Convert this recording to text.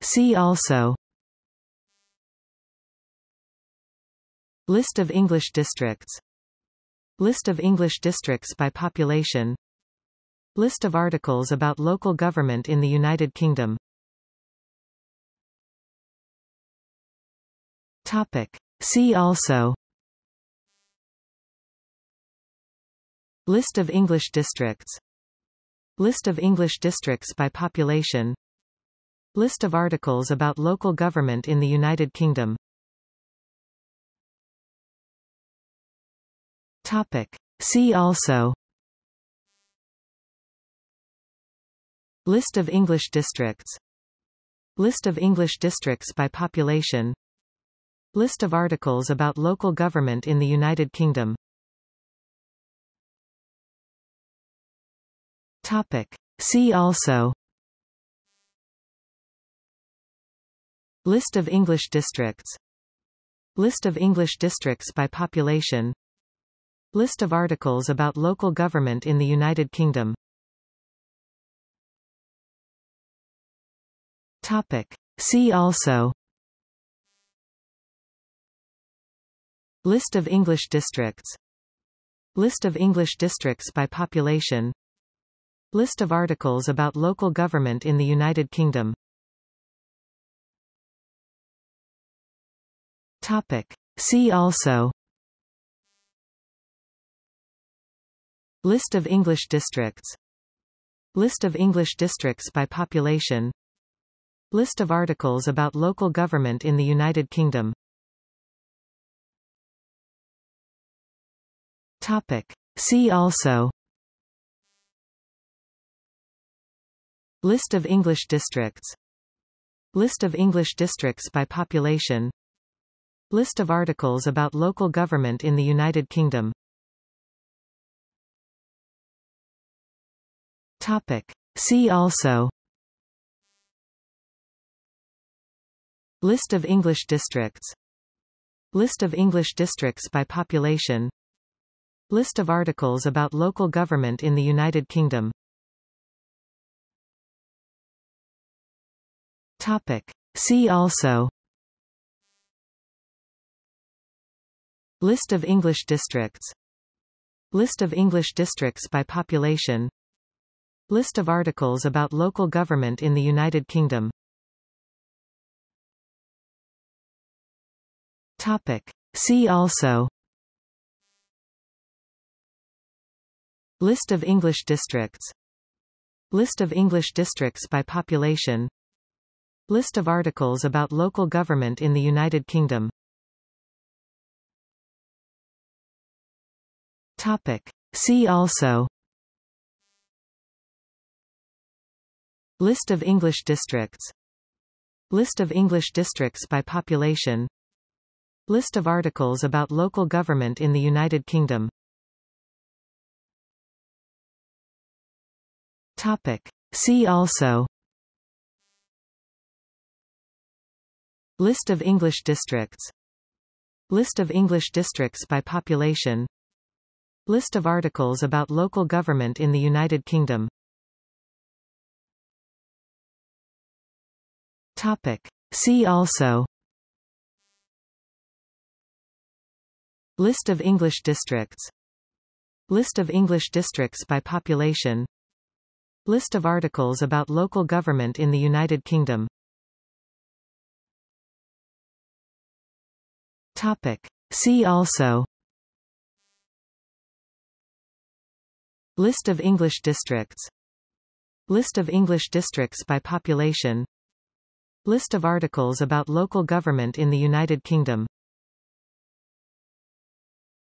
See also: List of English districts, List of English districts by population, List of articles about local government in the United Kingdom. Topic. See also: List of English districts, List of English districts by population, List of articles about local government in the United Kingdom. Topic. See also: List of English districts, List of English districts by population, List of articles about local government in the United Kingdom. Topic. See also: List of English districts, List of English districts by population, List of articles about local government in the United Kingdom. Topic. See also: List of English districts, List of English districts by population, List of articles about local government in the United Kingdom. Topic. See also: List of English districts, List of English districts by population, List of articles about local government in the United Kingdom. Topic. See also: List of English districts, List of English districts by population, List of articles about local government in the United Kingdom. Topic. See also: List of English districts, List of English districts by population, List of articles about local government in the United Kingdom. Topic. See also: List of English districts, List of English districts by population, List of articles about local government in the United Kingdom. Topic. See also: List of English districts, List of English districts by population, List of articles about local government in the United Kingdom. Topic. See also: List of English districts, List of English districts by population, List of articles about local government in the United Kingdom. Topic. See also: List of English districts, List of English districts by population, List of articles about local government in the United Kingdom. Topic. See also: List of English districts, List of English districts by population, List of articles about local government in the United Kingdom. Topic. See also: List of English districts, List of English districts by population, List of articles about local government in the United Kingdom.